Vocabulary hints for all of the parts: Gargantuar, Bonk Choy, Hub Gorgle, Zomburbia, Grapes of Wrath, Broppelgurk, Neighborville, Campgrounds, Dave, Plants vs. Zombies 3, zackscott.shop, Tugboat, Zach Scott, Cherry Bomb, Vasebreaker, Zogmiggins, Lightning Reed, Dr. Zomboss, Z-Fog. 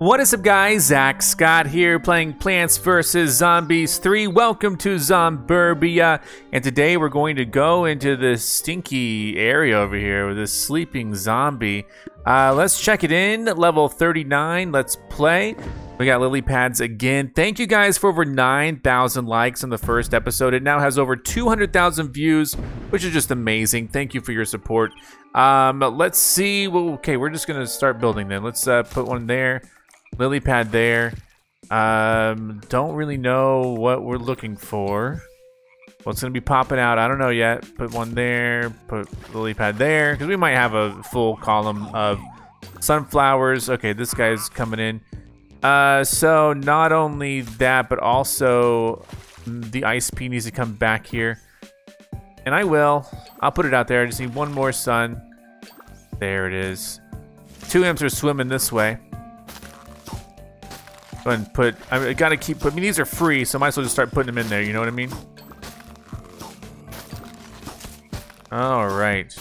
What is up, guys? Zach Scott here, playing Plants vs. Zombies 3. Welcome to Zomburbia, and today we're going to go into this stinky area over here with this sleeping zombie. Let's check it in, level 39, let's play. We got lily pads again. Thank you guys for over 9,000 likes on the first episode. It now has over 200,000 views, which is just amazing. Thank you for your support. Let's see, well, okay, we're just gonna start building then. Let's put one there. Lily pad there. Don't really know what we're looking for. What's gonna be popping out? I don't know yet. Put one there. Put lily pad there, because we might have a full column of sunflowers. Okay, this guy's coming in. So not only that, but also the ice pea needs to come back here, and I will. I'll put it out there. I just need one more sun. There it is. Two imps are swimming this way. And put, I gotta keep, I mean, these are free, so I might as well just start putting them in there, you know what I mean? All right.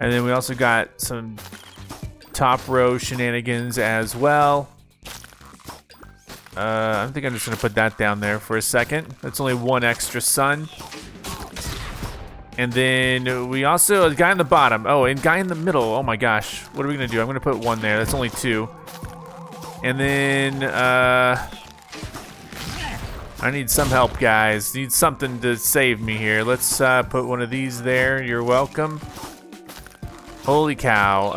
And then we also got some top row shenanigans as well. I think I'm just gonna put that down there for a second. That's only one extra sun. And then we also, the guy on the bottom. Oh, and guy in the middle. Oh my gosh. What are we gonna do? I'm gonna put one there. That's only two. And then, I need some help, guys. Need something to save me here. Let's put one of these there. You're welcome. Holy cow.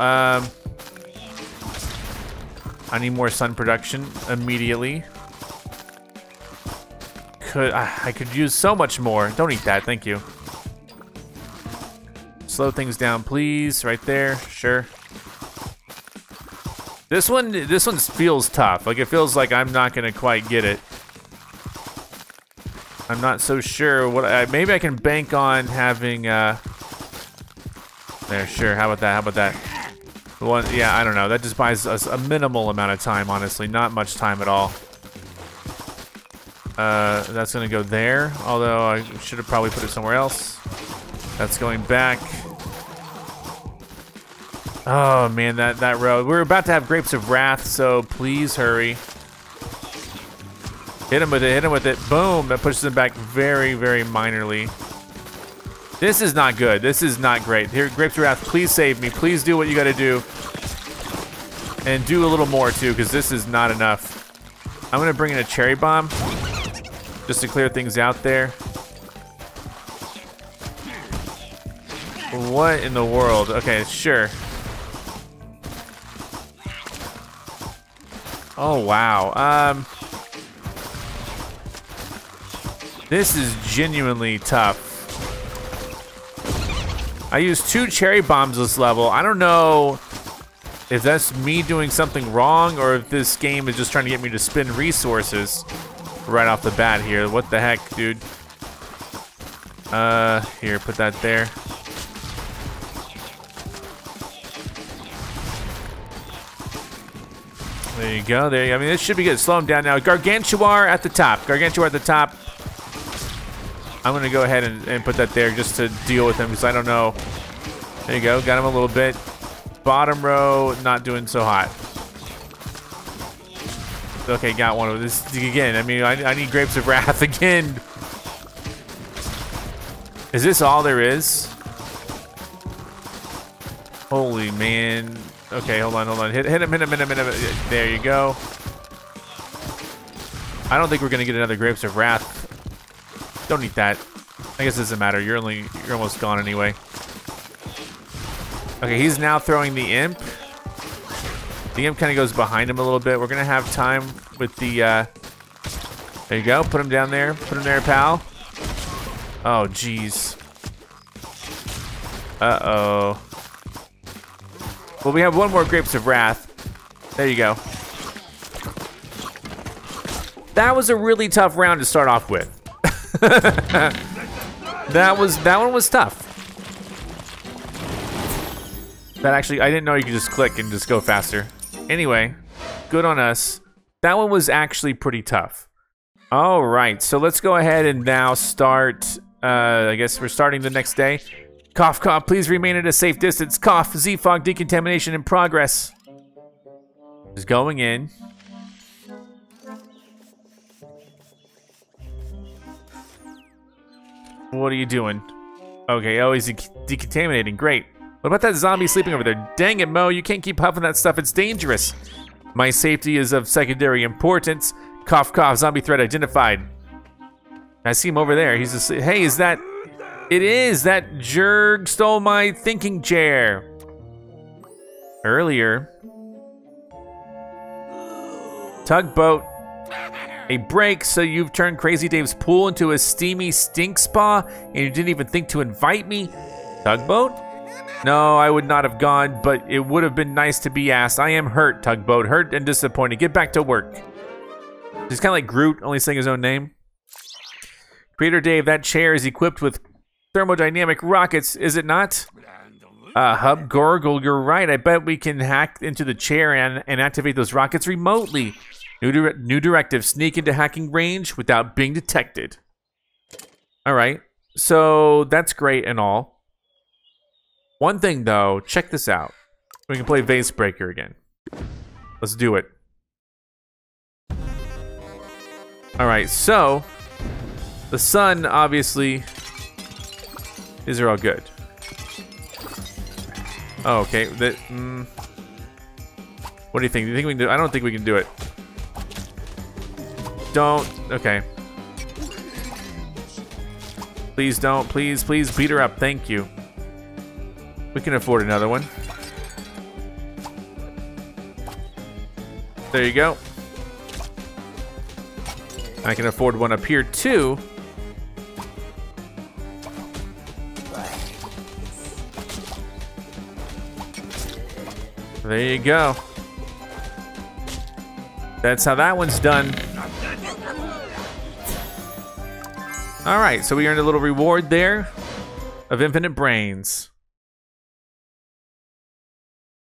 I need more sun production immediately. I could use so much more. Don't eat that, thank you. Slow things down, please. Right there, sure. This one feels tough. Like, it feels like I'm not gonna quite get it. I'm not so sure what. Maybe I can bank on having. There, sure. How about that? How about that? One, yeah, I don't know. That just buys us a minimal amount of time. Honestly, not much time at all. That's gonna go there. Although I should have probably put it somewhere else. That's going back. Oh man, that road. We're about to have Grapes of Wrath, so please hurry. Hit him with it, hit him with it. Boom, that pushes him back very, very minorly. This is not good, this is not great. Here, Grapes of Wrath, please save me. Please do what you gotta do. And do a little more too, because this is not enough. I'm gonna bring in a Cherry Bomb, just to clear things out there. What in the world? Okay, sure. Oh wow. This is genuinely tough. I used two Cherry Bombs this level. I don't know if that's me doing something wrong or if this game is just trying to get me to spend resources right off the bat here. What the heck, dude? Here, put that there. There you go, there you go. I mean, this should be good. Slow him down now. Gargantuar at the top. Gargantuar at the top. I'm gonna go ahead and put that there just to deal with him, because I don't know. There you go, got him a little bit. Bottom row, not doing so hot. Okay, got one of this again. I mean, I need Grapes of Wrath again. Is this all there is? Holy man. Okay, hold on, hold on. Hit him, hit him, hit him, hit him. There you go. I don't think we're gonna get another Grapes of Wrath. Don't eat that. I guess it doesn't matter. You're almost gone anyway. Okay, he's now throwing the imp. The imp kind of goes behind him a little bit. We're gonna have time with the. There you go. Put him down there. Put him there, pal. Oh, jeez. Uh-oh. Well, we have one more Grapes of Wrath. There you go. That was a really tough round to start off with. that one was tough. That actually, I didn't know you could just click and just go faster. Anyway, good on us. That one was actually pretty tough. All right, so let's go ahead and now start, I guess we're starting the next day. Cough, cough, please remain at a safe distance. Cough, Z-Fog, decontamination in progress. Just going in. What are you doing? Okay, oh, he's decontaminating. Great. What about that zombie sleeping over there? Dang it, Mo, you can't keep huffing that stuff. It's dangerous. My safety is of secondary importance. Cough, cough, zombie threat identified. I see him over there. He's asleep. Hey, is that... It is! That jerk stole my thinking chair! Earlier. Tugboat. A break, so you've turned Crazy Dave's pool into a steamy stink spa, and you didn't even think to invite me? Tugboat? No, I would not have gone, but it would have been nice to be asked. I am hurt, Tugboat. Hurt and disappointed. Get back to work. He's kind of like Groot, only saying his own name. Creator Dave, that chair is equipped with thermodynamic rockets, is it not? Hub Gorgle, you're right. I bet we can hack into the chair and activate those rockets remotely. New directive, sneak into hacking range without being detected. All right, so that's great and all. One thing though, check this out. We can play Vasebreaker again. Let's do it. All right, so the sun, obviously, these are all good. Oh, okay. What do you think? Do you think we can do it? I don't think we can do it. Don't. Okay. Please don't. Please, please beat her up. Thank you. We can afford another one. There you go. I can afford one up here too. There you go. That's how that one's done. All right, so we earned a little reward there of infinite brains.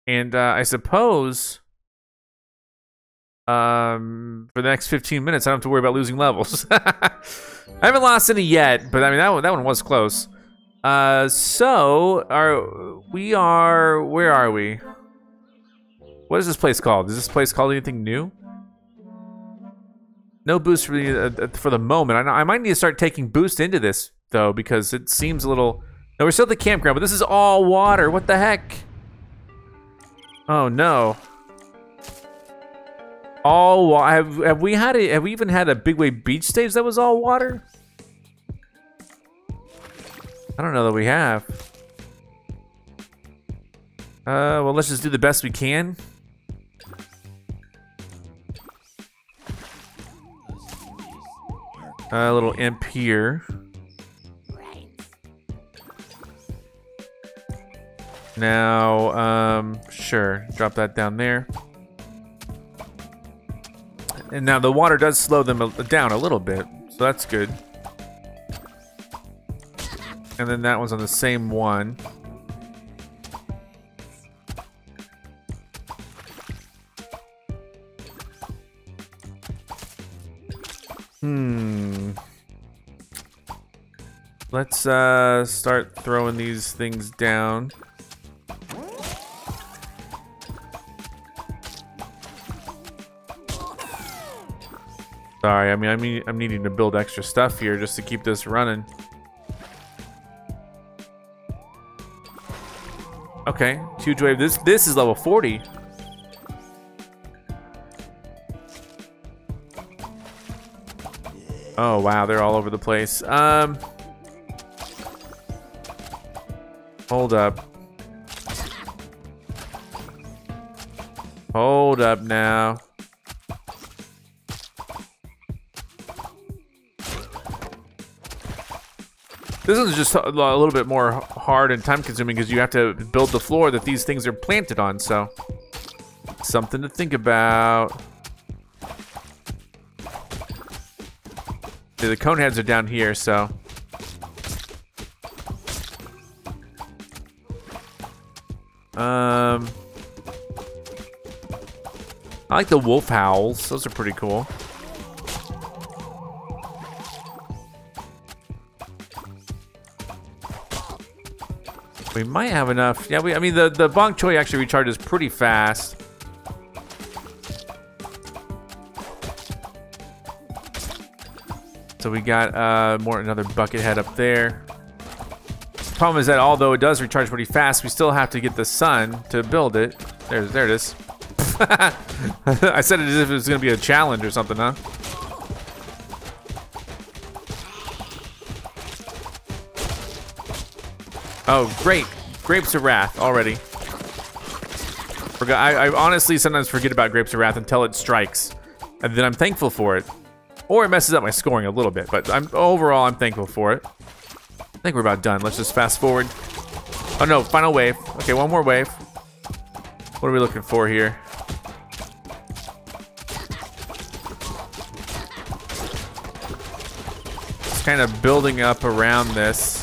And I suppose for the next 15 minutes, I don't have to worry about losing levels. I haven't lost any yet, but I mean, that one was close. So where are we? What is this place called? Is this place called anything new? No boost for the moment. I might need to start taking boost into this though, because it seems a little. No, we're still at the campground, but this is all water. What the heck? Oh no. All water. Have we even had a Big Wave Beach stage that was all water? I don't know that we have. Well, let's just do the best we can. A little imp here. Now, sure, drop that down there. And now the water does slow them down a little bit, so that's good. And then that one's on the same one. Let's start throwing these things down. Sorry, I mean, I'm needing to build extra stuff here just to keep this running. Okay, huge wave. This is level 40. Oh wow, they're all over the place. Hold up now. This is just a little bit more hard and time consuming because you have to build the floor that these things are planted on, so something to think about. The cone heads are down here, so. I like the wolf howls. Those are pretty cool. We might have enough. Yeah, I mean the Bonk Choy actually recharges pretty fast. so we got another bucket head up there. Problem is that although it does recharge pretty fast, we still have to get the sun to build it. There it is. I said it as if it was gonna be a challenge or something, huh? Oh, great. Grapes of Wrath already. I honestly sometimes forget about Grapes of Wrath until it strikes, and then I'm thankful for it. Or it messes up my scoring a little bit, but overall I'm thankful for it. I think we're about done. Let's just fast forward. Oh no, final wave. Okay, one more wave. What are we looking for here? Just kind of building up around this.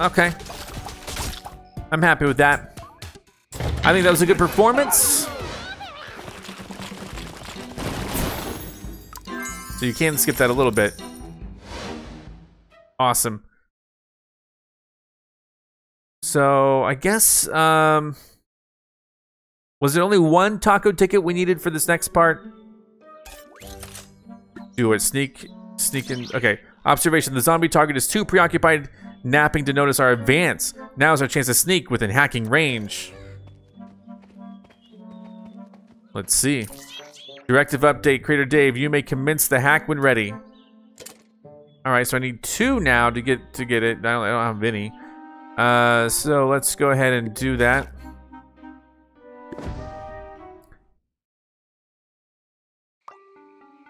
Okay. I'm happy with that. I think that was a good performance. So you can skip that a little bit. Awesome. So I guess, was there only one taco ticket we needed for this next part? Do it, sneak in, okay. Observation, the zombie target is too preoccupied napping to notice our advance. Now is our chance to sneak within hacking range. Let's see. Directive update, Creator Dave, you may commence the hack when ready. All right, so I need two now to get it. I don't have any. So let's go ahead and do that.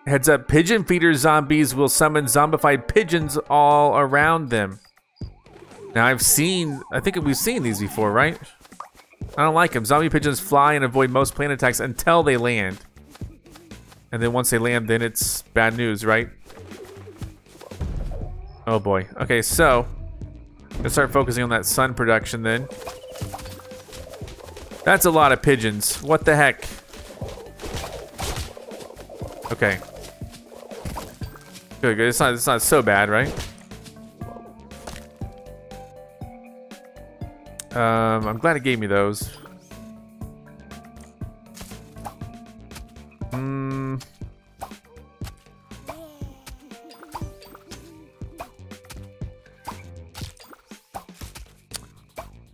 Heads up, pigeon feeder zombies will summon zombified pigeons all around them. Now I think we've seen these before, right? I don't like them. Zombie pigeons fly and avoid most plant attacks until they land. And then once they land, then it's bad news, right? Oh boy. Okay, so let's start focusing on that sun production then. That's a lot of pigeons. What the heck? Okay. Good, good. It's not so bad, right? I'm glad it gave me those.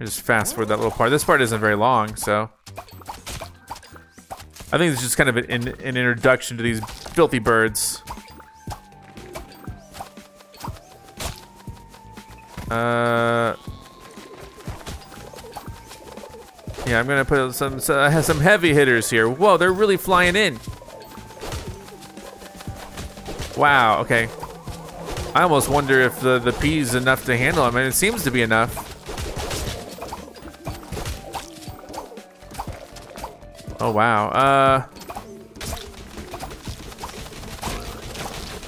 Just fast forward that little part. This part isn't very long, so I think it's just kind of an introduction to these filthy birds. Yeah, I'm gonna put some heavy hitters here. Whoa, they're really flying in. Wow. Okay. I almost wonder if the peas enough to handle them, and it seems to be enough. Oh wow.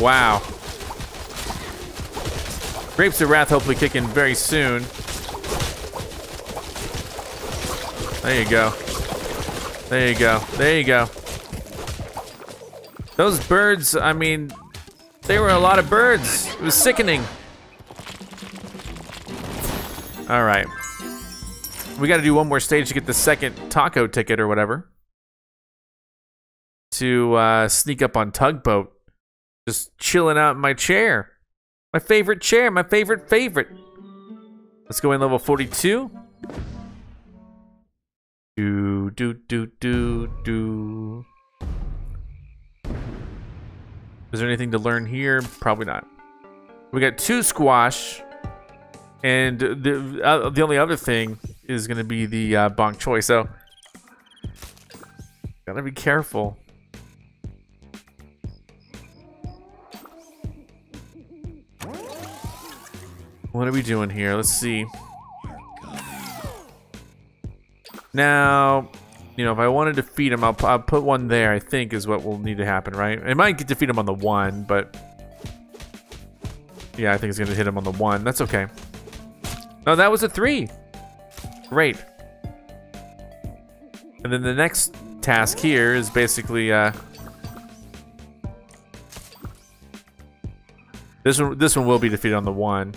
Wow. Grapes of Wrath hopefully kicking very soon. There you go. There you go. There you go. Those birds, I mean, they were a lot of birds. It was sickening. All right. We got to do one more stage to get the second taco ticket or whatever. To sneak up on Tugboat. Just chilling out in my chair. My favorite chair, my favorite. Let's go in level 42. Do. Is there anything to learn here? Probably not. We got two squash. And the only other thing is gonna be the Bonk Choy, so gotta be careful. What are we doing here? Let's see. Now, you know, if I wanted to feed him, I'll put one there, I think is what will need to happen, right? I might get to feed him on the one, but yeah, I think it's gonna hit him on the one. That's okay. No, that was a three. Great. And then the next task here is basically, This one will be defeated on the one.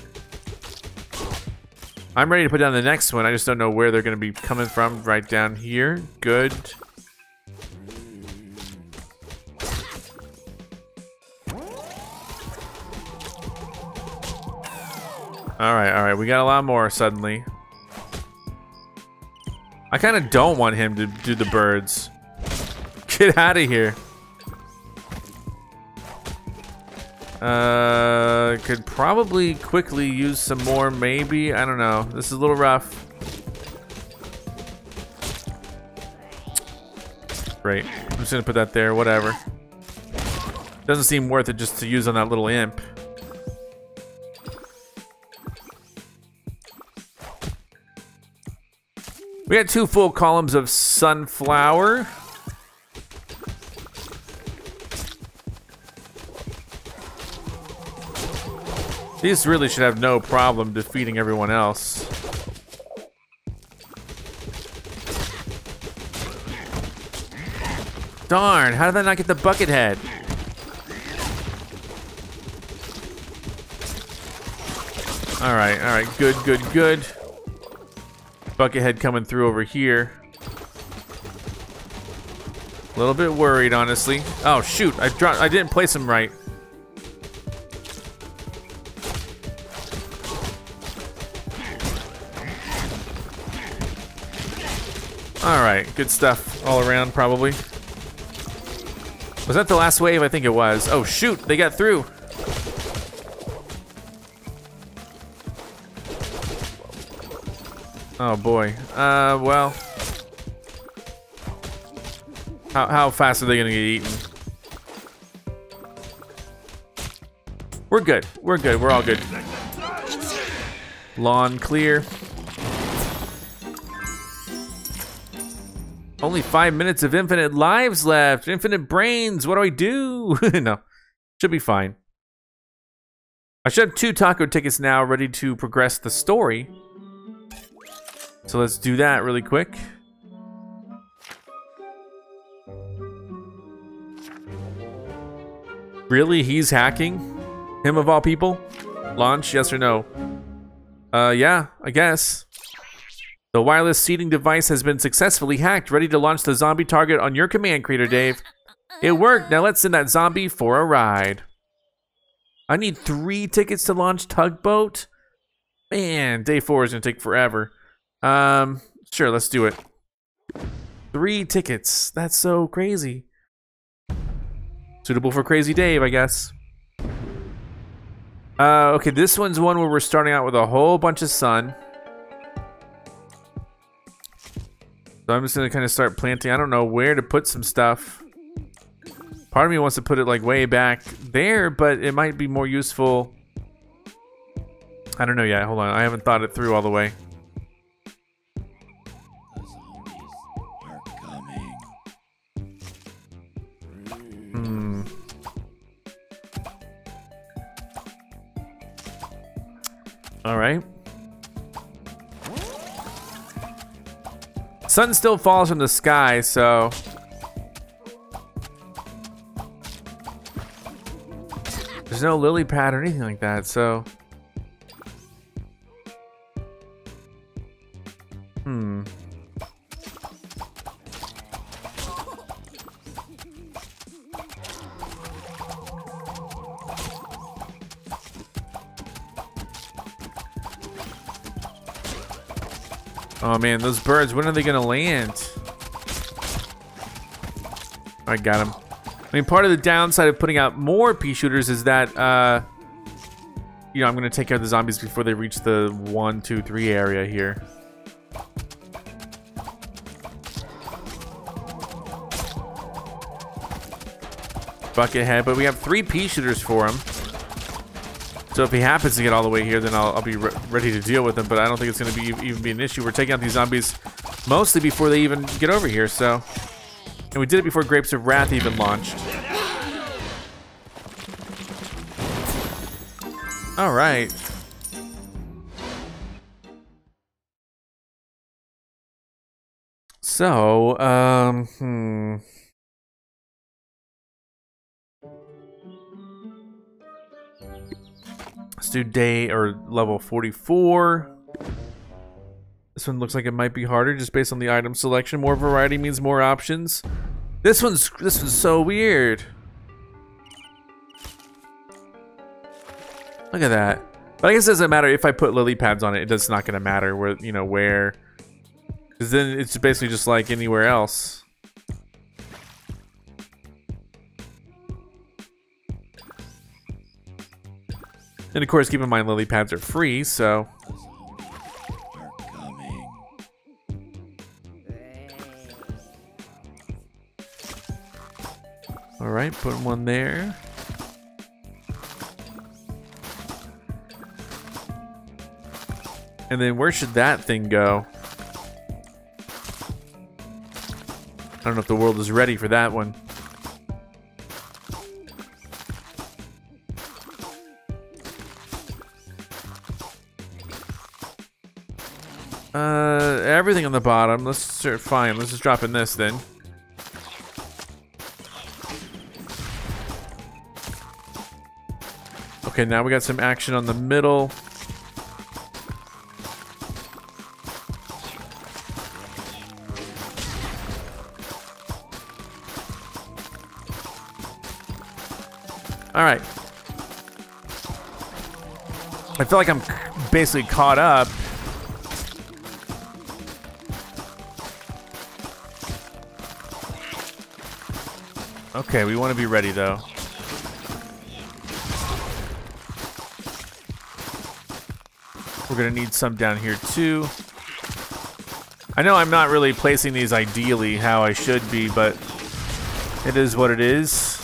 I'm ready to put down the next one. I just don't know where they're gonna be coming from. Right down here. Good. All right. We got a lot more suddenly. I kind of don't want him to do the birds. Get out of here. Could probably quickly use some more, maybe. I don't know. This is a little rough. Great. I'm just gonna put that there, whatever. Doesn't seem worth it just to use on that little imp. We got 2 full columns of sunflower. These really should have no problem defeating everyone else. Darn, how did I not get the bucket head? All right, good. Buckethead coming through over here. A little bit worried, honestly. Oh shoot, I didn't place him right. All right, good stuff all around probably. Was that the last wave? I think it was. Oh shoot, they got through. Oh boy. Well. How fast are they gonna get eaten? We're good. We're all good. Lawn clear. Only 5 minutes of infinite lives left. Infinite brains. What do I do? No. Should be fine. I should have 2 taco tickets now ready to progress the story. So let's do that really quick. Really, he's hacking? Him of all people? Launch, yes or no? Yeah, I guess. The wireless seating device has been successfully hacked, ready to launch the zombie target on your command, Creator Dave. It worked, now let's send that zombie for a ride. I need 3 tickets to launch Tugboat? Man, day 4 is gonna take forever. Sure, let's do it. 3 tickets. That's so crazy. Suitable for Crazy Dave, I guess. Okay, this one's one where we're starting out with a whole bunch of sun. So I'm just gonna kind of start planting. I don't know where to put some stuff. Part of me wants to put it like way back there, but it might be more useful. I don't know yet. Hold on, I haven't thought it through all the way. All right. Sun still falls from the sky, so. There's no lily pad or anything like that, so. Oh man, those birds, when are they gonna land? I got him. I mean, part of the downside of putting out more pea shooters is that, you know, I'm gonna take care of the zombies before they reach the 1, 2, 3 area here. Buckethead, but we have 3 pea shooters for him. So if he happens to get all the way here, then I'll be ready to deal with him, but I don't think it's going to even be an issue. We're taking out these zombies mostly before they even get over here, so. And we did it before Grapes of Wrath even launched. All right. So, Let's do day or level 44. This one looks like it might be harder just based on the item selection. More variety means more options. This one's so weird. Look at that. But I guess it doesn't matter if I put lily pads on it. It's not gonna matter where, you know, where, because then it's basically just like anywhere else. And of course, keep in mind lily pads are free, so. All right, put one there. And then where should that thing go? I don't know if the world is ready for that one. Everything on the bottom. Let's start, fine. Let's just drop in this then. Okay, now we got some action on the middle. All right. I feel like I'm basically caught up. Okay, we want to be ready though. We're gonna need some down here too. I know I'm not really placing these ideally how I should be, but it is what it is.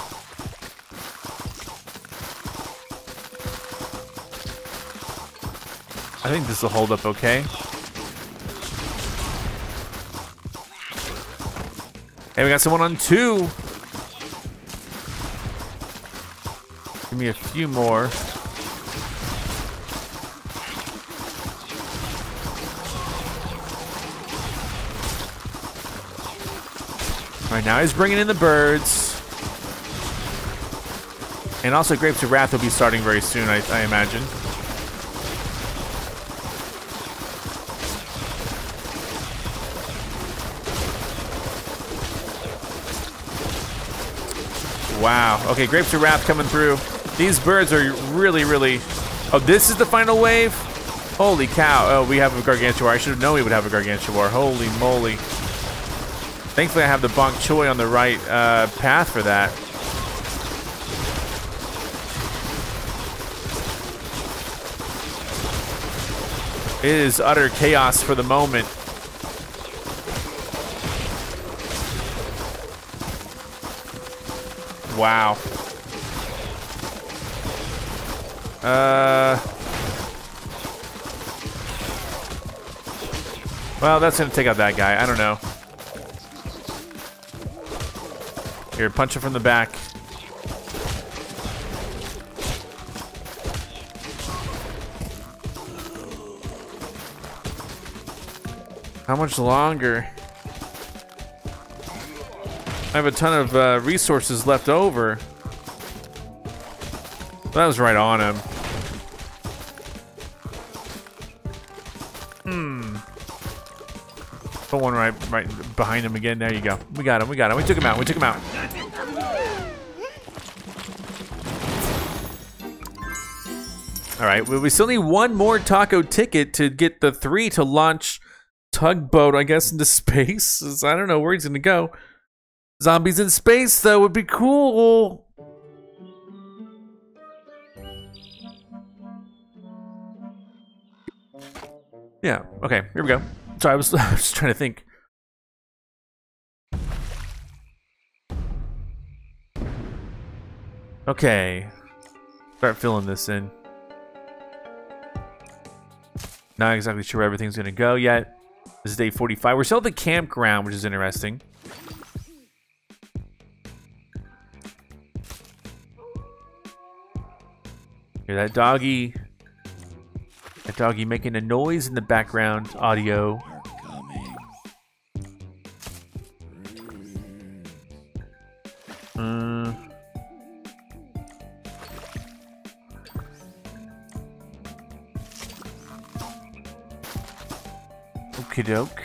I think this will hold up okay. Hey, we got someone on 2. Give me a few more. All right, now he's bringing in the birds. And also Grapes of Wrath will be starting very soon, I imagine. Wow, okay, Grapes of Wrath coming through. These birds are really, really... Oh, this is the final wave? Holy cow. Oh, we have a Gargantuar. I should have known we would have a Gargantuar. Holy moly. Thankfully, I have the Bonk Choy on the right path for that. It is utter chaos for the moment. Wow. Well, that's gonna take out that guy. I don't know. Here, punch it from the back. How much longer? I have a ton of resources left over. That was right on him. Hmm. Put one right behind him again. There you go. We got him. We got him. We took him out. We took him out. All right. Well, we still need one more taco ticket to get the 3 to launch Tugboat, I guess, into space. I don't know where he's gonna go. Zombies in space, though, would be cool. Yeah, okay, here we go. Sorry, I was just trying to think. Okay. Start filling this in. Not exactly sure where everything's gonna go yet. This is day 45. We're still at the campground, which is interesting. Hear that doggy? That doggy making a noise in the background audio. Okie doke.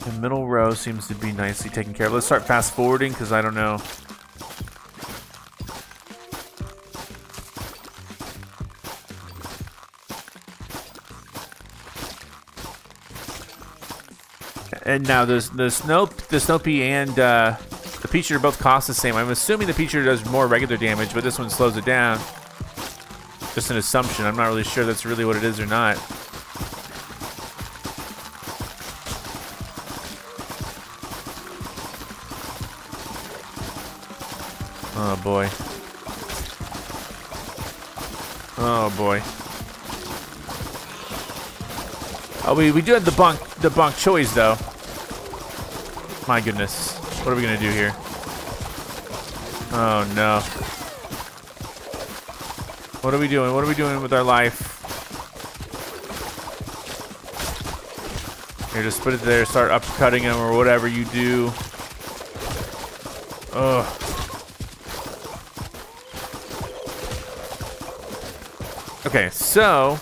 The middle row seems to be nicely taken care of. Let's start fast forwarding because I don't know. And now the Snoopy and the Peach Eater both cost the same. I'm assuming the Peach Eater does more regular damage, but this one slows it down. Just an assumption. I'm not really sure that's really what it is or not. Oh boy. Oh boy. Oh, we do have the Bonk Choys though. My goodness, what are we gonna do here? Oh no. What are we doing? What are we doing with our life? Here, just put it there. Start upcutting them or whatever you do. Ugh. Okay, so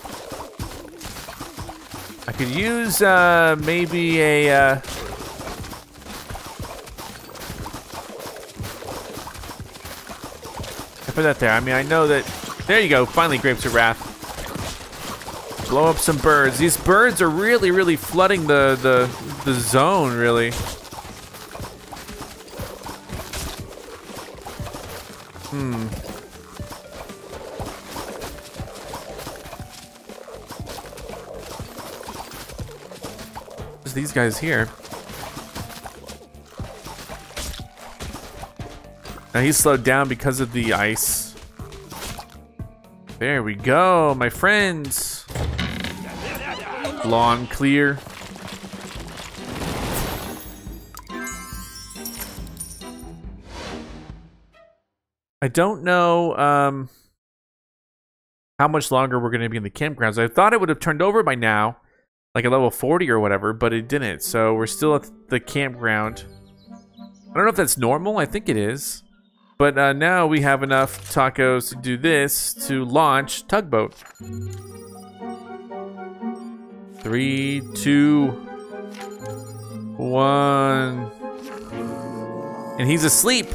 I could use maybe a I put that there. I mean, I know that. There you go. Finally, Grapes of Wrath. Blow up some birds. These birds are really, really flooding the zone, really. These guys here. Now he's slowed down because of the ice. There we go, my friends. Lawn clear. I don't know how much longer we're gonna be in the campgrounds. I thought it would have turned over by now, like a level 40 or whatever, but it didn't. So we're still at the campground. I don't know if that's normal. I think it is. But now we have enough tacos to do this, to launch tugboat. 3, 2, 1. And he's asleep.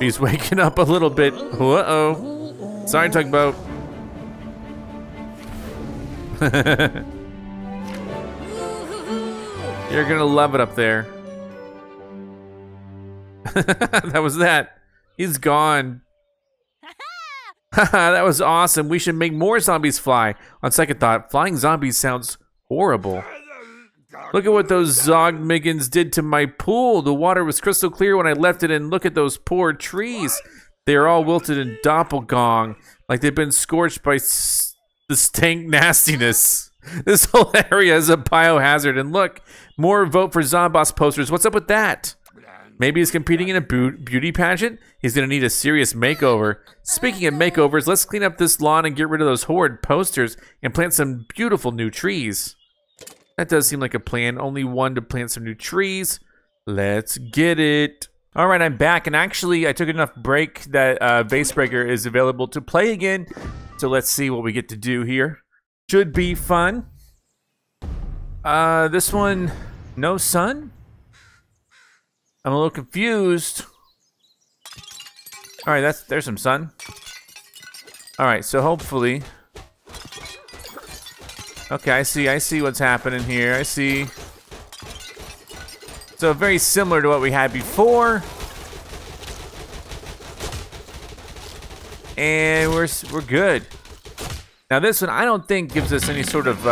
He's waking up a little bit. Uh-oh. Sorry, tugboat. You're gonna love it up there. That was that. He's gone. That was awesome. We should make more zombies fly. On second thought, flying zombies sounds horrible. Look at what those Zogmiggins did to my pool. The water was crystal clear when I left it, and look at those poor trees. They're all wilted and doppelgong, like they've been scorched by the stank nastiness. This whole area is a biohazard, and look, more vote for Zomboss posters. What's up with that? Maybe he's competing in a beauty pageant? He's gonna need a serious makeover. Speaking of makeovers, let's clean up this lawn and get rid of those horrid posters and plant some beautiful new trees. That does seem like a plan, only one to plant some new trees. Let's get it. All right, I'm back, and actually I took enough break that Vasebreaker is available to play again. So let's see what we get to do here. Should be fun. This one, no sun? I'm a little confused. All right, there's some sun. All right, so hopefully. Okay, I see what's happening here, I see. So very similar to what we had before. And we're good. Now this one, I don't think gives us any sort of,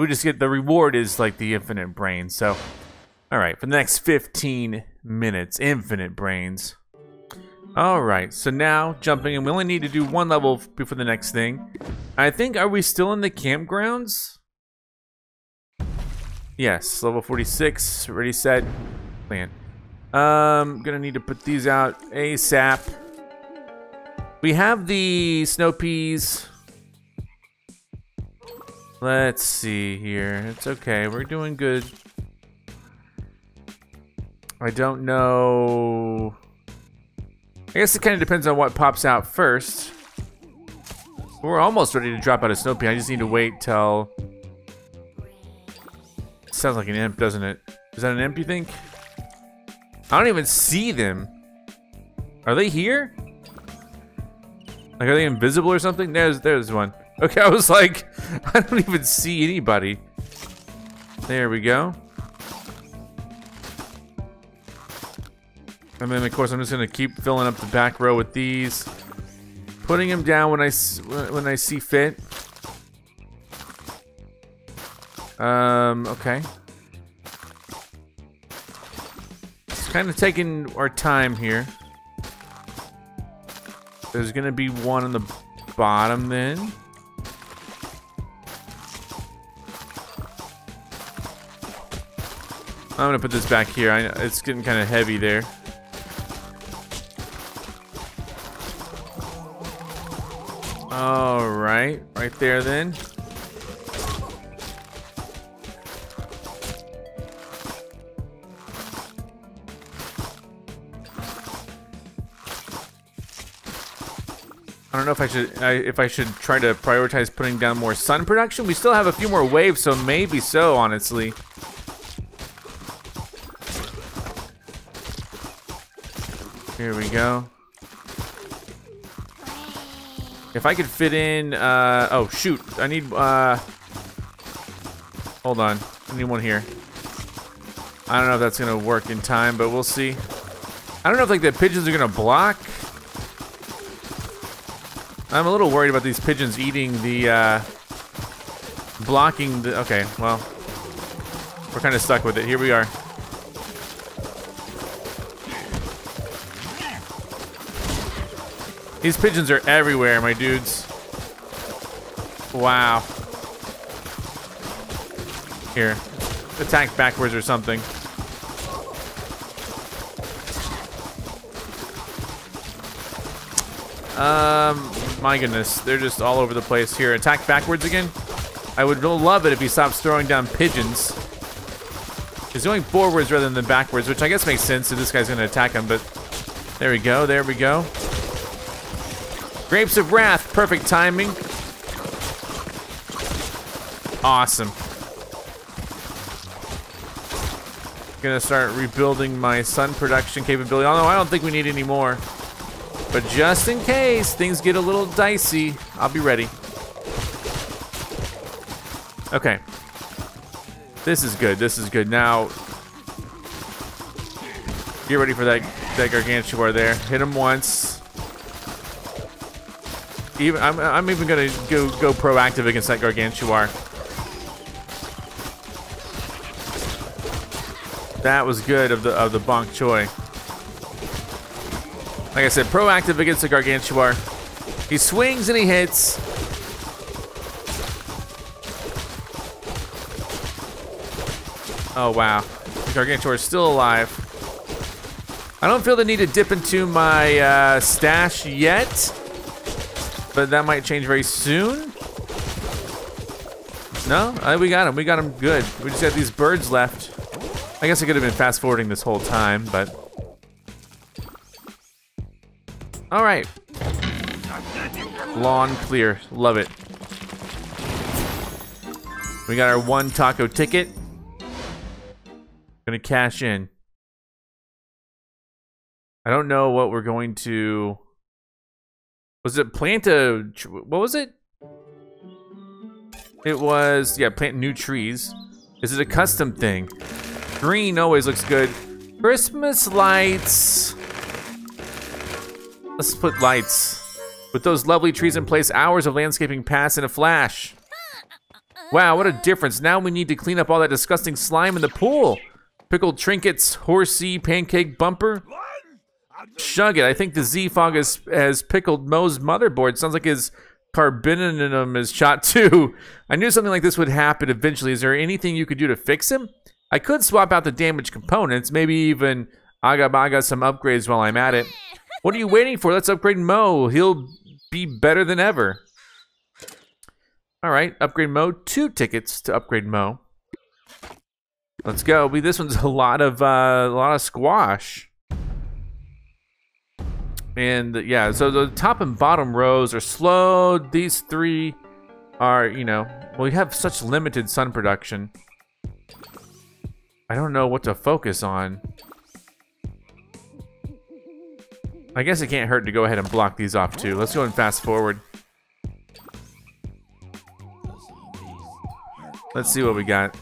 we just get, the reward is like the infinite brain, so. All right, for the next 15 minutes, infinite brains. All right, so now jumping in, we only need to do one level before the next thing. I think, are we still in the campgrounds? Yes, level 46, ready, set, plan. Gonna need to put these out ASAP. We have the snow peas. Let's see here. It's okay. We're doing good. I don't know. I guess it kind of depends on what pops out first. We're almost ready to drop out a snow pea. I just need to wait till... Sounds like an imp, doesn't it? Is that an imp, you think? I don't even see them. Are they here? Like, are they invisible or something? There's one. Okay, I was like, I don't even see anybody. There we go. And then, of course, I'm just gonna keep filling up the back row with these, putting them down when I see fit. Okay. It's kind of taking our time here. There's gonna be one on the bottom then. I'm gonna put this back here. It's getting kind of heavy there. All right, right there then. I don't know if I should try to prioritize putting down more sun production. We still have a few more waves, so maybe so, honestly. Here we go. If I could fit in, oh shoot, I need, hold on, I need one here. I don't know if that's gonna work in time, but we'll see. I don't know if like the pigeons are gonna block. I'm a little worried about these pigeons eating the, blocking the, okay, well, we're kind of stuck with it, here we are. These pigeons are everywhere, my dudes. Wow. Here. Attack backwards or something. My goodness. They're just all over the place here. Attack backwards again? I would love it if he stops throwing down pigeons. He's going forwards rather than backwards, which I guess makes sense if this guy's going to attack him, but... There we go, there we go. Grapes of Wrath, perfect timing. Awesome. Gonna start rebuilding my sun production capability. Although I don't think we need any more. But just in case things get a little dicey, I'll be ready. Okay. This is good, this is good. Now, get ready for that Gargantuar there. Hit him once. Even, I'm even gonna go proactive against that Gargantuar. That was good of the Bonk Choy. Like I said, proactive against the Gargantuar. He swings and he hits. Oh wow, the Gargantuar is still alive. I don't feel the need to dip into my stash yet. But that might change very soon. No, we got him. We got him good. We just got these birds left. I guess I could have been fast forwarding this whole time, but all right. Lawn clear. Love it. We got our one taco ticket. Gonna cash in. I don't know what we're going to. Was it plant a, what was it? It was, yeah, plant new trees. Is it a custom thing? Green always looks good. Christmas lights. Let's put lights. With those lovely trees in place, hours of landscaping pass in a flash. Wow, what a difference. Now we need to clean up all that disgusting slime in the pool. Pickled trinkets, horsey, pancake bumper. Shug it. I think the Z-Fog has pickled Moe's motherboard. Sounds like his carboninum is shot too. I knew something like this would happen eventually. Is there anything you could do to fix him? I could swap out the damaged components. Maybe even agabaga some upgrades while I'm at it. What are you waiting for? Let's upgrade Moe. He'll be better than ever. All right. Upgrade Moe. 2 tickets to upgrade Moe. Let's go. This one's a lot of squash. And yeah, so the top and bottom rows are slow. These three are, you know, we have such limited sun production. I don't know what to focus on. I guess it can't hurt to go ahead and block these off too. Let's go and fast forward. Let's see what we got.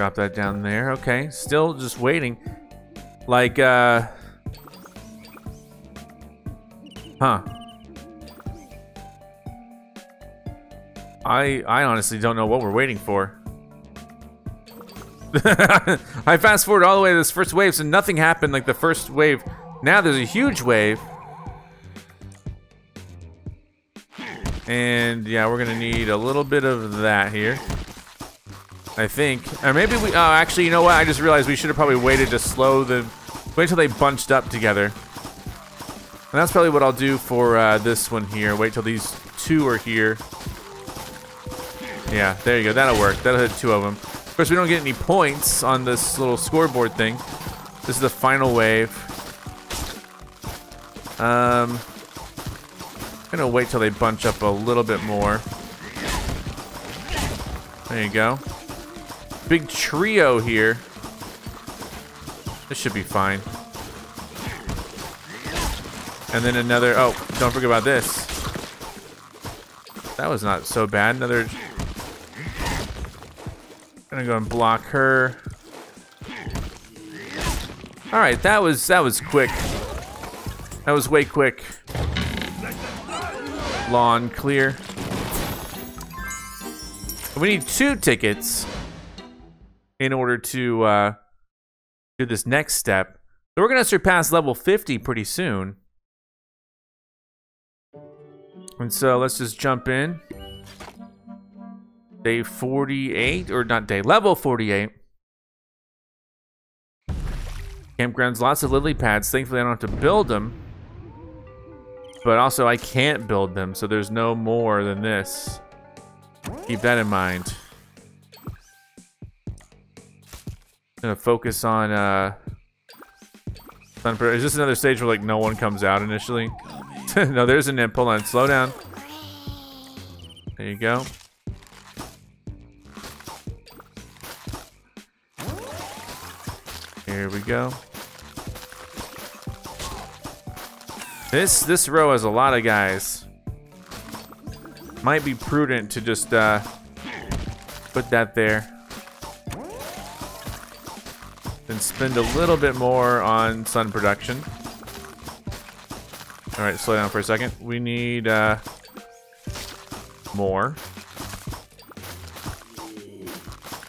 Drop that down there. Okay, still just waiting. Like, huh. I honestly don't know what we're waiting for. I fast forward all the way to this first wave, so nothing happened like the first wave. Now there's a huge wave. And yeah, we're gonna need a little bit of that here, I think. Or maybe we, oh, actually, you know what? I just realized we should have probably waited to slow the, wait till they bunched up together. And that's probably what I'll do for this one here. Wait till these two are here. Yeah, there you go, that'll work. That'll hit two of them. Of course, we don't get any points on this little scoreboard thing. This is the final wave. I'm gonna wait till they bunch up a little bit more. There you go. Big trio here. This should be fine. And then another, oh, don't forget about this. That was not so bad. Another, gonna go and block her. All right, that was quick. That was way quick. Lawn clear. We need 2 tickets in order to do this next step. So we're gonna surpass level 50 pretty soon. And so let's just jump in. Day 48, or not day, level 48. Campgrounds, lots of lily pads. Thankfully I don't have to build them. But also, I can't build them, so there's no more than this. Keep that in mind. I'm gonna focus on, is this another stage where, like, no one comes out initially? No, there's an imp. Hold on, slow down. There you go. Here we go. This row has a lot of guys. Might be prudent to just put that there. Then spend a little bit more on sun production. All right, slow down for a second. We need more.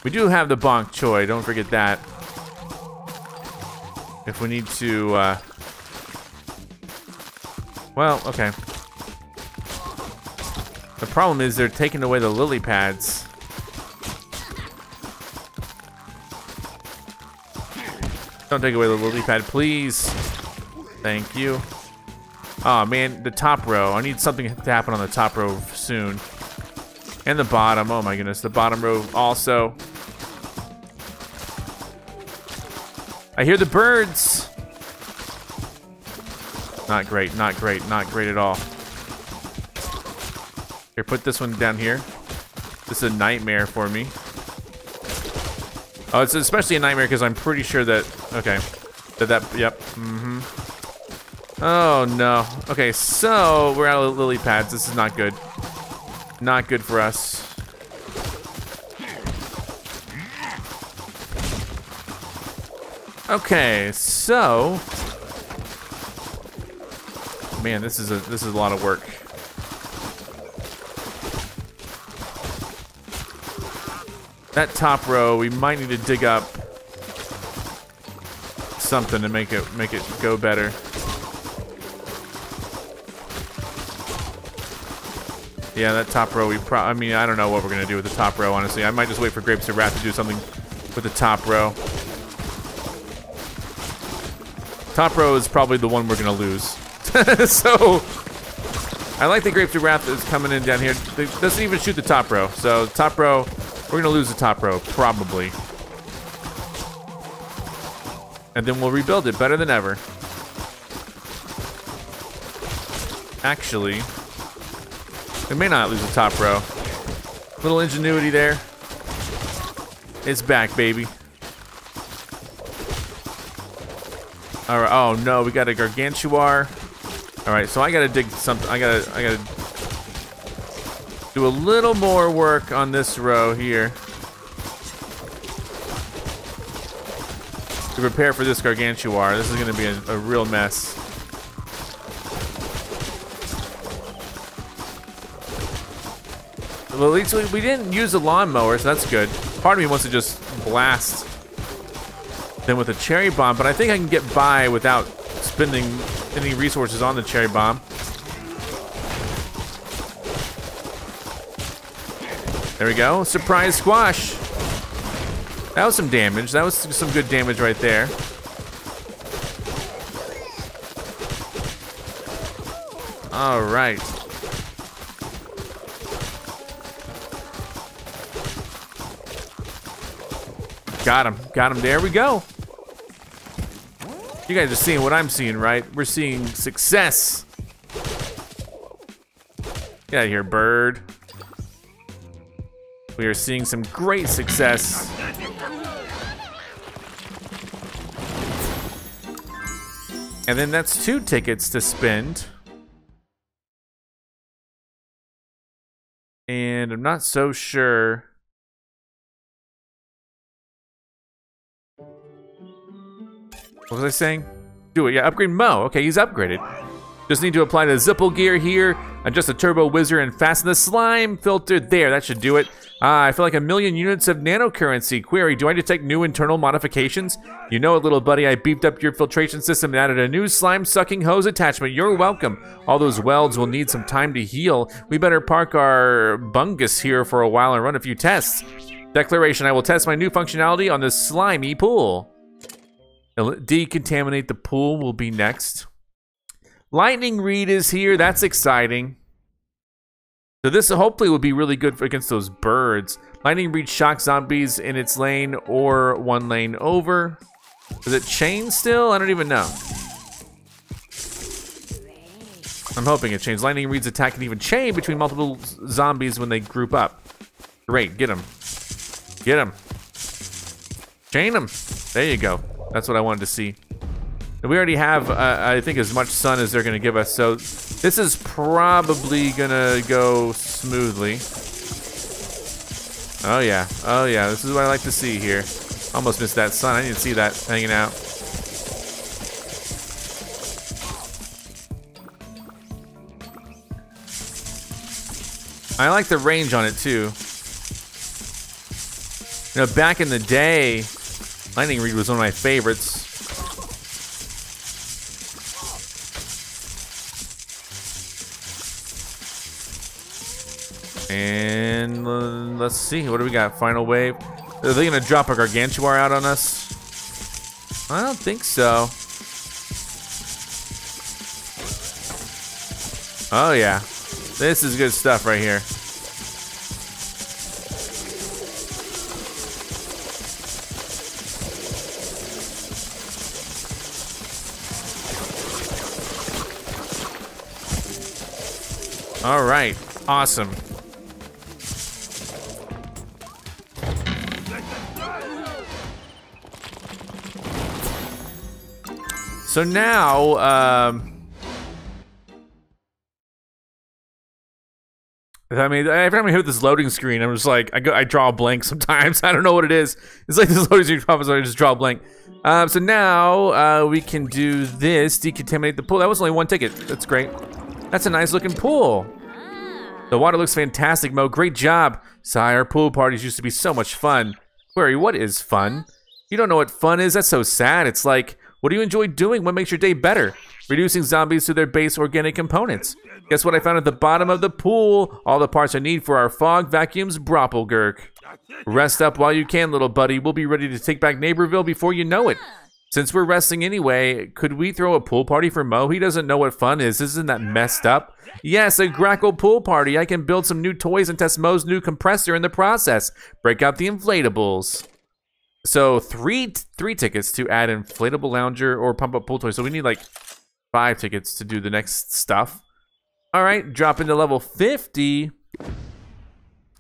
We do have the Bonk Choy, don't forget that. If we need to, well, okay. The problem is they're taking away the lily pads. Don't take away the lily pad, please. Thank you. Oh man, the top row. I need something to happen on the top row soon. And the bottom, oh my goodness. The bottom row also. I hear the birds. Not great, not great, not great at all. Here, put this one down here. This is a nightmare for me. Oh, it's especially a nightmare because I'm pretty sure that, okay. That, yep, mm-hmm. Oh no. Okay, so we're out of lily pads. This is not good. Not good for us. Okay, so. Man, this is a lot of work. That top row, we might need to dig up something to make it go better. Yeah, that top row, I mean, I don't know what we're gonna do with the top row, honestly. I might just wait for Grapes of Wrath to do something with the top row. Top row is probably the one we're gonna lose. So, I like the Grapes of Wrath is coming in down here. It doesn't even shoot the top row. So, top row, we're going to lose the top row, probably. And then we'll rebuild it better than ever. Actually, we may not lose the top row. Little ingenuity there. It's back, baby. All right, oh no, we got a Gargantuar. All right, so I gotta dig something. I gotta do a little more work on this row here. to prepare for this Gargantuar. This is going to be a real mess. Well, at least we didn't use a lawnmower, so that's good. Part of me wants to just blast them with a cherry bomb, but I think I can get by without spending any resources on the cherry bomb. There we go. Surprise squash. That was some damage. That was some good damage right there. All right. Got him. Got him. There we go. You guys are seeing what I'm seeing, right? We're seeing success. Get out of here, bird. We are seeing some great success. And then that's 2 tickets to spend. And I'm not so sure. What was I saying? Do it, yeah, upgrade Mo. Okay, he's upgraded. Just need to apply the Zipple gear here, adjust the Turbo Whizzer, and fasten the Slime filter there. That should do it. I feel like 1,000,000 units of nano currency. Query, do I detect new internal modifications? You know it, little buddy. I beefed up your filtration system and added a new slime-sucking hose attachment. You're welcome. All those welds will need some time to heal. We better park our bungus here for a while and run a few tests. Declaration, I will test my new functionality on this slimy pool. Decontaminate the pool will be next. Lightning Reed is here. That's exciting. So this hopefully will be really good for against those birds. Lightning Reed shocks zombies in its lane or one lane over. Is it chain still? I don't even know. I'm hoping it changed. Lightning Reed's attack can even chain between multiple zombies when they group up. Great. Get him. Get him. Chain him. There you go. That's what I wanted to see. And we already have, I think, as much sun as they're going to give us, so this is probably going to go smoothly. Oh, yeah. Oh, yeah. This is what I like to see here. Almost missed that sun. I didn't see that hanging out. I like the range on it, too. You know, back in the day, Lightning Reed was one of my favorites. And let's see, what do we got? Final wave. Are they gonna drop a Gargantuar out on us? I don't think so. Oh yeah, this is good stuff right here. All right, awesome. So now, I mean, every time I hit this loading screen, I'm just like, I draw a blank sometimes. I don't know what it is. It's like this loading screen problem, so I just draw a blank. So now we can do this, decontaminate the pool. That was only 1 ticket. That's great. That's a nice looking pool. The water looks fantastic, Mo. Great job. Sigh, our pool parties used to be so much fun. Query, what is fun? You don't know what fun is? That's so sad. It's like, what do you enjoy doing? What makes your day better? Reducing zombies to their base organic components. Guess what I found at the bottom of the pool? All the parts I need for our fog vacuums, Broppelgurk. Rest up while you can, little buddy. We'll be ready to take back Neighborville before you know it. Since we're resting anyway, could we throw a pool party for Mo? He doesn't know what fun is. Isn't that messed up? Yes, a Grackle pool party. I can build some new toys and test Mo's new compressor in the process. Break out the inflatables. So three tickets to add inflatable lounger or pump up pool toy. So we need like 5 tickets to do the next stuff. All right, drop into level 50.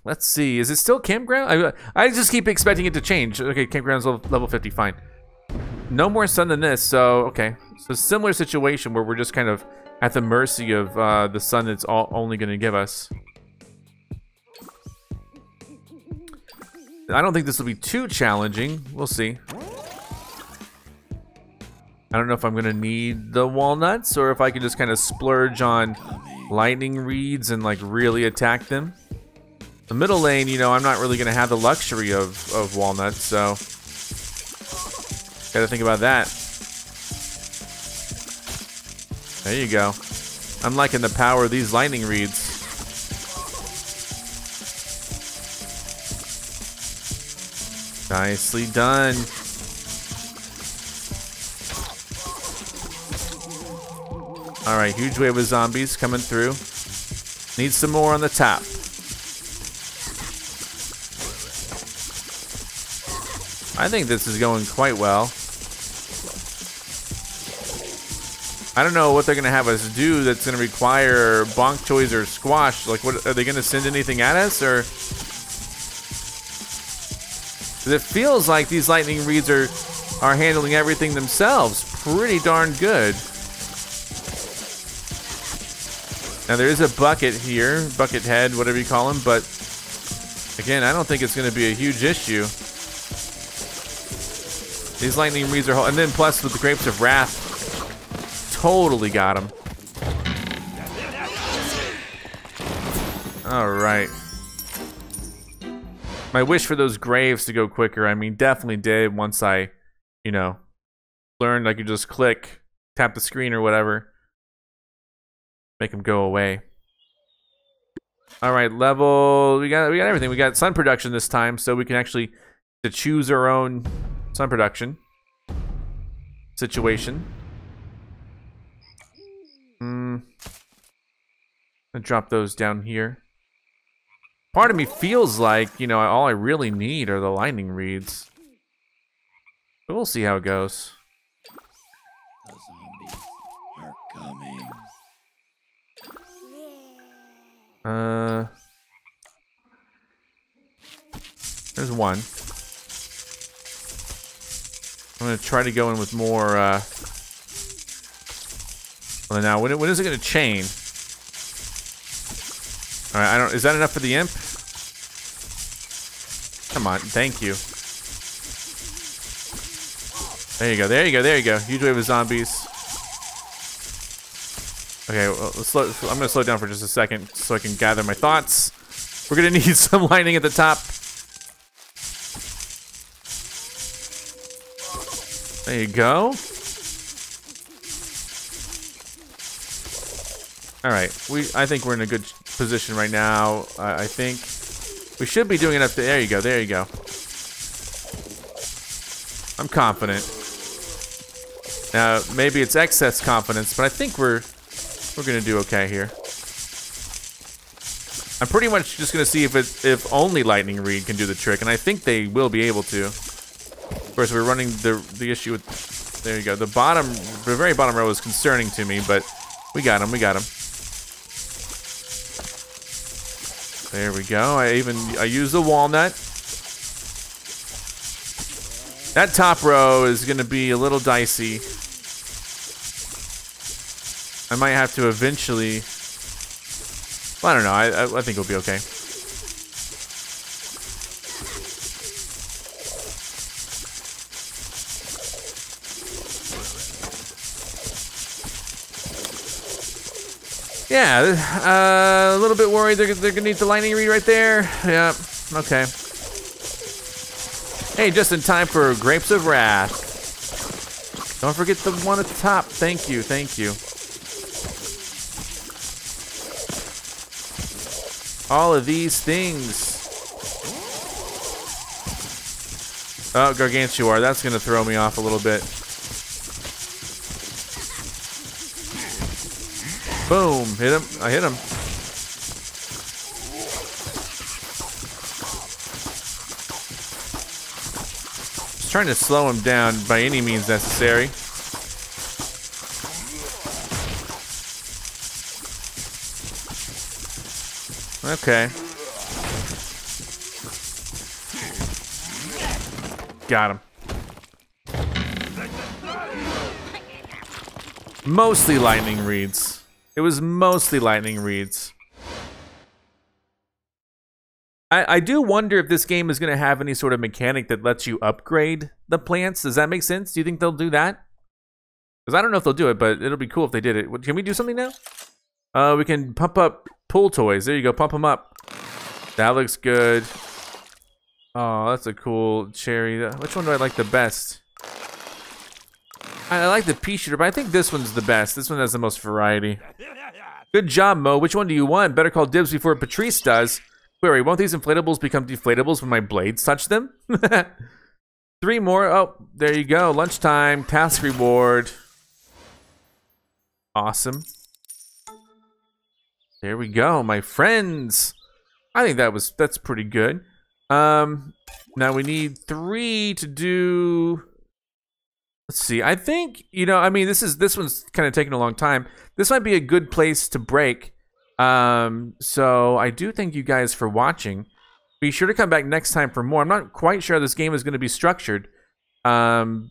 Let's see, is it still campground? I just keep expecting it to change. Okay, campground's level 50, fine. No more sun than this, so okay. So similar situation where we're just kind of at the mercy of the sun that's only gonna give us. I don't think this will be too challenging. We'll see. I don't know if I'm gonna need the walnuts or if I can just kind of splurge on lightning reeds and like really attack them. The middle lane, you know, I'm not really gonna have the luxury of walnuts, so gotta think about that. There you go. I'm liking the power of these lightning reeds. Nicely done. All right, huge wave of zombies coming through. Need some more on the top. I think this is going quite well. I don't know what they're gonna have us do that's gonna require bonk choys or squash. Like, what are they gonna send anything at us, or? It feels like these lightning reeds are handling everything themselves pretty darn good. Now there is a bucket here, bucket head, whatever you call him, but again, I don't think it's going to be a huge issue. These lightning reeds are, and then plus with the Grapes of Wrath, totally got him. All right. My wish for those graves to go quicker, I mean, definitely did once I, you know, learned I could just click, tap the screen or whatever. Make them go away. All right, level, we got everything. We got sun production this time, so we can actually choose our own sun production situation. I'll drop those down here. Part of me feels like, you know, all I really need are the lightning reeds. But we'll see how it goes. The zombies are coming. There's one. I'm gonna try to go in with more, well, now, when is it gonna chain? All right, I don't. Is that enough for the imp? Come on, thank you. There you go. There you go. There you go. Huge wave of zombies. Okay, well, I'm gonna slow down for just a second so I can gather my thoughts. We're gonna need some lightning at the top. There you go. All right, I think we're in a good position right now. I think we should be doing enough to, there you go, there you go. I'm confident. Now, maybe it's excess confidence, but I think we're gonna do okay here. I'm pretty much just gonna see if only lightning reed can do the trick, and I think they will be able to. Of course, we're running the issue with, there you go, the very bottom row is concerning to me, but we got him, we got him. There we go. I use the walnut. That top row is gonna be a little dicey. I might have to eventually. Well, I don't know. I think it'll be okay. Yeah, a little bit worried they're gonna need the lightning reed right there. Yeah, okay. Hey, just in time for Grapes of Wrath. Don't forget the one at the top. Thank you, thank you. All of these things. Oh, Gargantuar, that's gonna throw me off a little bit. Boom, hit him, I hit him. Just trying to slow him down by any means necessary. Okay. Got him. Mostly lightning reeds. It was mostly lightning reeds. I do wonder if this game is going to have any sort of mechanic that lets you upgrade the plants. Does that make sense? Do you think they'll do that? Because I don't know if they'll do it, but it'll be cool if they did it. Can we do something now? We can pump up pool toys. There you go. Pump them up. That looks good. Oh, that's a cool cherry. Which one do I like the best? I like the pea shooter, but I think this one's the best. This one has the most variety. Good job, Mo. Which one do you want? Better call dibs before Patrice does. Query, won't these inflatables become deflatables when my blades touch them? 3 more. Oh, there you go. Lunchtime. Task reward. Awesome. There we go, my friends. I think that's pretty good. Now we need 3 to do. Let's see. I think, you know, I mean, this one's kind of taking a long time. This might be a good place to break. So I do thank you guys for watching. Be sure to come back next time for more. I'm not quite sure how this game is going to be structured, but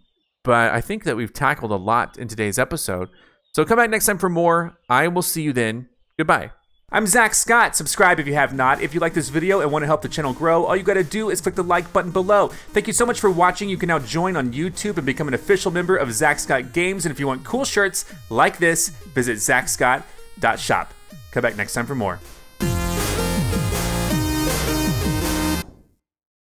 I think that we've tackled a lot in today's episode. So come back next time for more. I will see you then. Goodbye. I'm Zach Scott. Subscribe if you have not. If you like this video and want to help the channel grow, all you got to do is click the like button below. Thank you so much for watching. You can now join on YouTube and become an official member of Zach Scott Games. And if you want cool shirts like this, visit zackscott.shop. Come back next time for more.